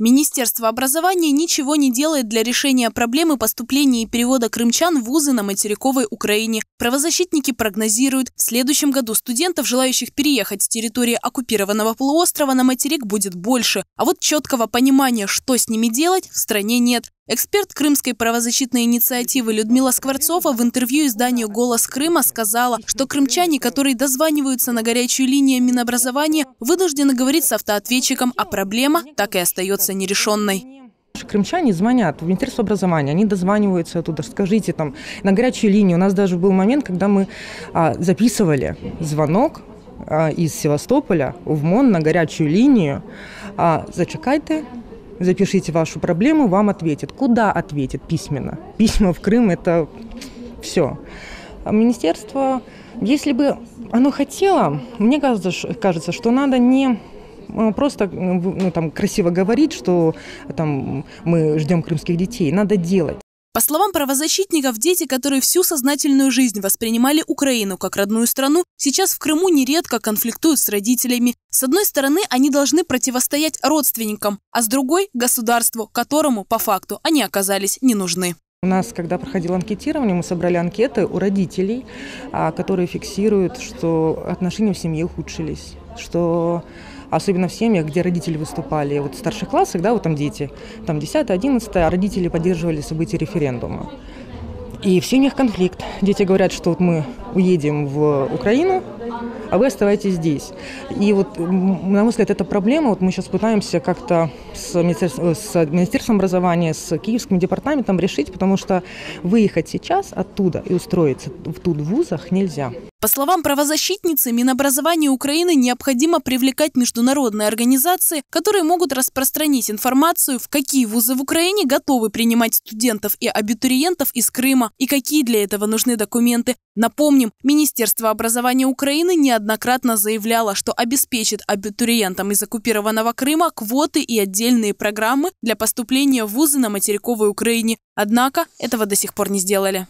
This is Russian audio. Министерство образования ничего не делает для решения проблемы поступления и перевода крымчан в вузы на материковой Украине. Правозащитники прогнозируют, в следующем году студентов, желающих переехать с территории оккупированного полуострова на материк, будет больше. А вот четкого понимания, что с ними делать, в стране нет. Эксперт Крымской правозащитной инициативы Людмила Скворцова в интервью изданию «Голос Крыма» сказала, что крымчане, которые дозваниваются на горячую линию Минобразования, вынуждены говорить с автоответчиком, а проблема так и остается нерешенной. Крымчане звонят в Министерство образования, они дозваниваются оттуда, скажите там на горячую линию. У нас даже был момент, когда мы записывали звонок из Севастополя в МОН на горячую линию. Зачекайте. Запишите вашу проблему, вам ответят. Куда ответят письменно? Письма в Крым – это все. А министерство, если бы оно хотело, мне кажется, что надо не просто красиво говорить, что мы ждем крымских детей, надо делать. По словам правозащитников, дети, которые всю сознательную жизнь воспринимали Украину как родную страну, сейчас в Крыму нередко конфликтуют с родителями. С одной стороны, они должны противостоять родственникам, а с другой – государству, которому, по факту, они оказались не нужны. У нас, когда проходило анкетирование, мы собрали анкеты у родителей, которые фиксируют, что отношения в семье ухудшились, что... Особенно в семьях, где родители выступали. Вот в старших классах, да, вот там дети, там 10, 11, а родители поддерживали события референдума. И в семьях конфликт. Дети говорят, что вот мы уедем в Украину, а вы оставайтесь здесь. И вот, на мой взгляд, эта проблема, вот мы сейчас пытаемся как-то с Министерством образования, с Киевским департаментом решить, потому что выехать сейчас оттуда и устроиться тут в вузах нельзя. По словам правозащитницы, Минобразование Украины необходимо привлекать международные организации, которые могут распространить информацию, в какие вузы в Украине готовы принимать студентов и абитуриентов из Крыма и какие для этого нужны документы. Напомним, Министерство образования Украины неоднократно заявляло, что обеспечит абитуриентам из оккупированного Крыма квоты и отдельные программы для поступления в вузы на материковой Украине. Однако этого до сих пор не сделали.